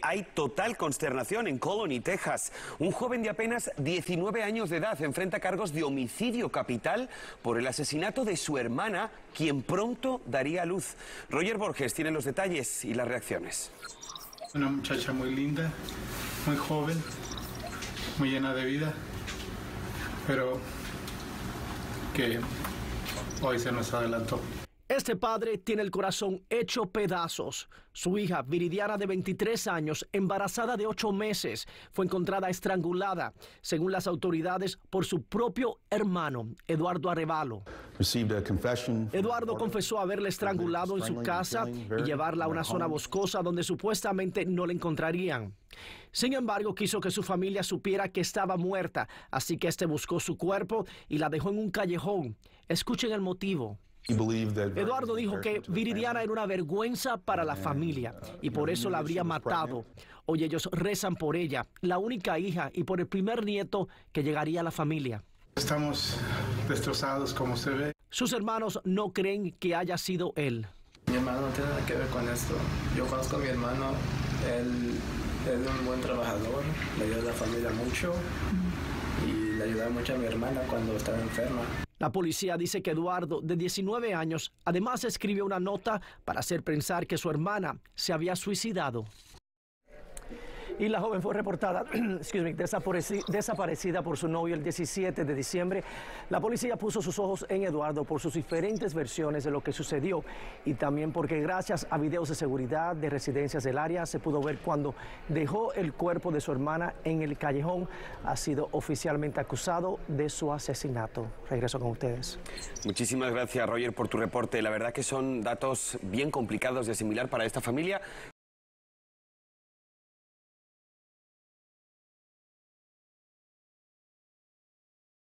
Hay total consternación en Colony, Texas. Un joven de apenas 19 años de edad enfrenta cargos de homicidio capital por el asesinato de su hermana, quien pronto daría a luz. Roger Borges tiene los detalles y las reacciones. Una muchacha muy linda, muy joven, muy llena de vida, pero que hoy se nos adelantó. Este padre tiene el corazón hecho pedazos. Su hija, Viridiana, de 23 años, embarazada de 8 meses, fue encontrada estrangulada, según las autoridades, por su propio hermano, Eduardo Arévalo. Eduardo confesó haberla estrangulado en su casa y llevarla a una zona boscosa donde supuestamente no la encontrarían. Sin embargo, quiso que su familia supiera que estaba muerta, así que este buscó su cuerpo y la dejó en un callejón. Escuchen el motivo. Eduardo dijo que Viridiana era una vergüenza para la familia y por eso la habría matado. Hoy ellos rezan por ella, la única hija, y por el primer nieto que llegaría a la familia. Estamos destrozados, como se ve. Sus hermanos no creen que haya sido él. Mi hermano no tiene nada que ver con esto. Yo conozco a mi hermano, él es un buen trabajador, le ayuda a la familia mucho y le ayuda mucho a mi hermana cuando estaba enferma. La policía dice que Eduardo, de 19 años, además escribió una nota para hacer pensar que su hermana se había suicidado. Y la joven fue reportada desaparecida por su novio el 17 de diciembre. La policía puso sus ojos en Eduardo por sus diferentes versiones de lo que sucedió y también porque gracias a videos de seguridad de residencias del área se pudo ver cuando dejó el cuerpo de su hermana en el callejón. Ha sido oficialmente acusado de su asesinato. Regreso con ustedes. Muchísimas gracias, Roger, por tu reporte. La verdad que son datos bien complicados de asimilar para esta familia